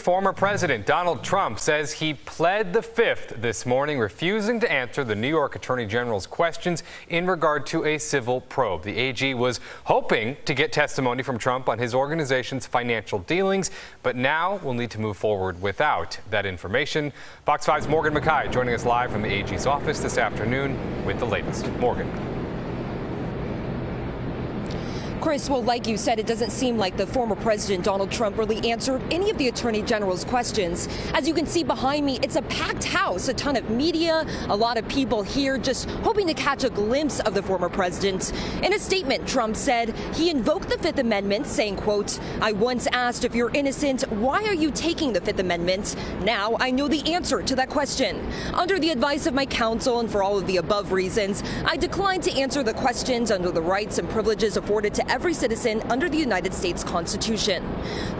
Former President Donald Trump says he pled the fifth this morning, refusing to answer the New York Attorney General's questions in regard to a civil probe. The AG was hoping to get testimony from Trump on his organization's financial dealings, but now will need to move forward without that information. Fox 5's Morgan McKay joining us live from the AG's office this afternoon with the latest. Morgan. Chris, well, like you said, it doesn't seem like the former president, Donald Trump, really answered any of the Attorney General's questions. As you can see behind me, it's a packed house, a ton of media, a lot of people here just hoping to catch a glimpse of the former president. In a statement, Trump said he invoked the Fifth Amendment, saying, quote, "I once asked if you're innocent, why are you taking the Fifth Amendment? Now I know the answer to that question. Under the advice of my counsel and for all of the above reasons, I declined to answer the questions under the rights and privileges afforded to every citizen under the United States Constitution."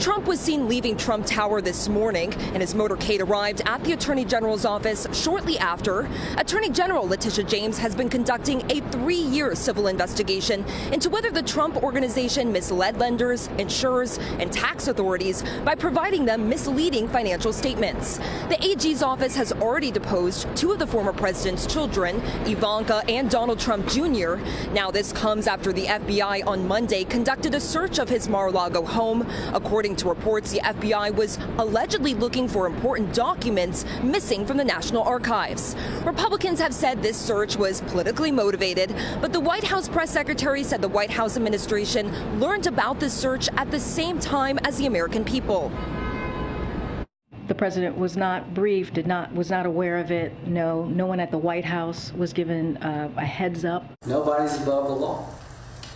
Trump was seen leaving Trump Tower this morning, and his motorcade arrived at the Attorney General's office shortly after. Attorney General Letitia James has been conducting a three-year civil investigation into whether the Trump organization misled lenders, insurers, and tax authorities by providing them misleading financial statements. The AG's office has already deposed two of the former president's children, Ivanka and Donald Trump Jr. Now this comes after the FBI on Monday conducted a search of his Mar-a-Lago home. According to reports, the FBI was allegedly looking for important documents missing from the National Archives. Republicans have said this search was politically motivated, but the White House press secretary said the White House administration learned about this search at the same time as the American people. The president was not briefed, was not aware of it. No one at the White House was given a heads up. Nobody's above the law.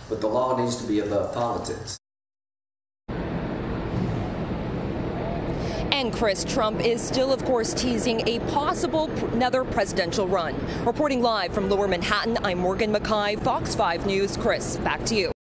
But the law needs to be above politics. And Chris, Trump is still, of course, teasing a possible another presidential run. Reporting live from Lower Manhattan, I'm Morgan McKay, Fox 5 News. Chris, back to you.